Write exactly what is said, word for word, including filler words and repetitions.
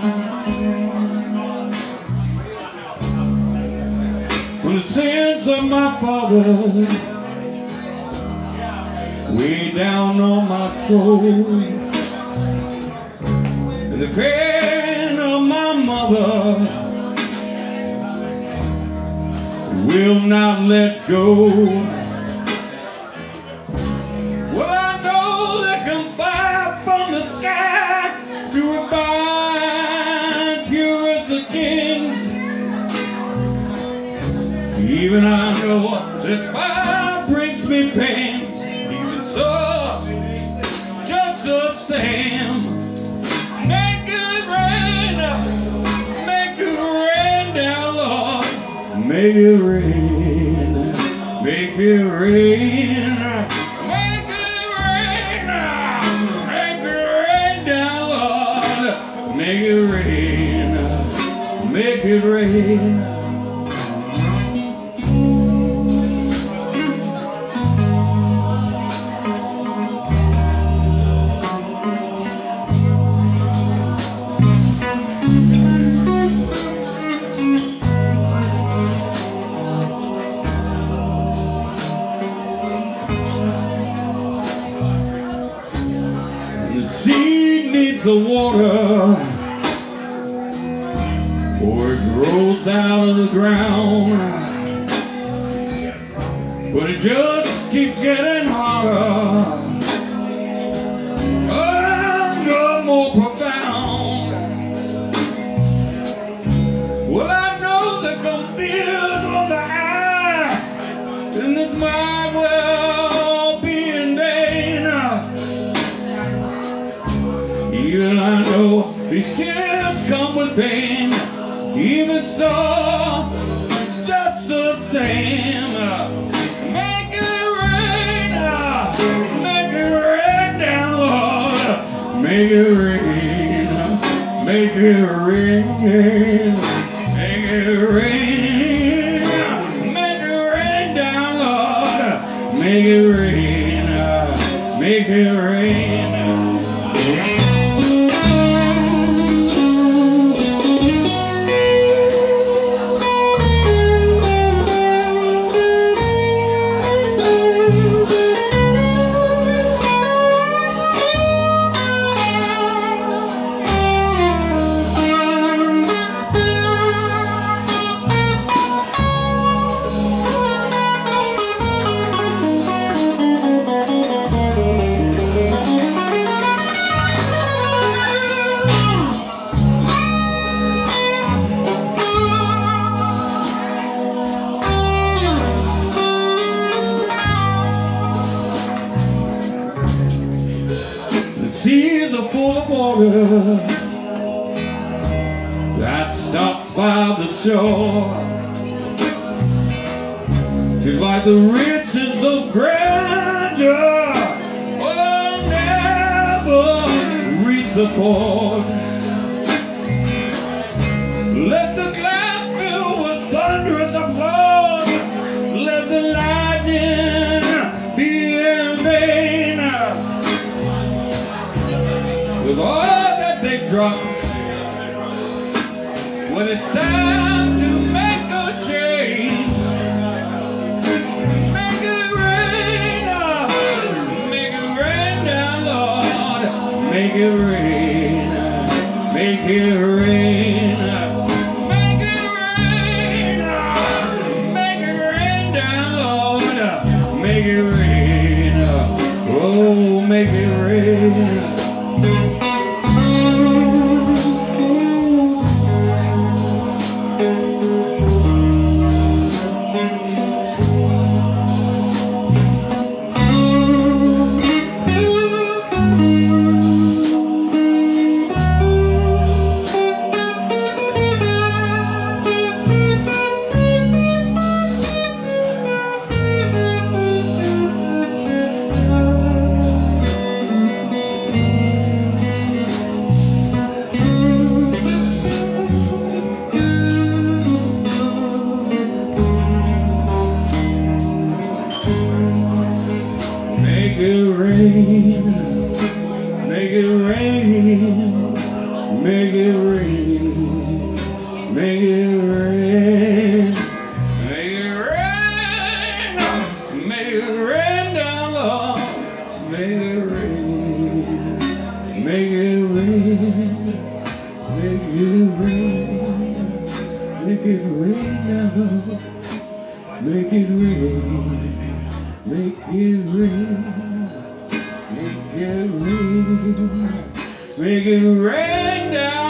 For the sins of my father weigh down on my soul, and the pain of my mother will not let go. Even I know this fire brings me pain, even so, just the same. Make it rain, make it rain down, Lord. Make it rain, make it rain, make it rain, make it rain down, Lord. Make it rain, make it rain. The water, for it grows out of the ground, but it just keeps getting harder, and no more profound. Well, I know that some tears on the eye, and this mind will be in vain. Even I know these tears come with pain, even so, just the same. Make it rain, make it rain down, Lord. Make it rain, make it rain, make it rain, make it rain down, Lord. Make it rain, make it rain. Seas are full of water that stops by the shore, just like the riches of grandeur will never reach the port. Let the clouds fill with thunderous applause, let the lightning be in vain. With all that they drop, when it's time to make a change, make it rain, make it rain down, Lord. Make it rain, make it rain, make it rain, make it rain down, Lord. Make it rain, oh, make it rain. it rain, make it rain, make it rain, make it rain down low, make it rain, make it rain, make it rain, make it rain down low, make it rain, make it rain, make it rain. Make it rain down.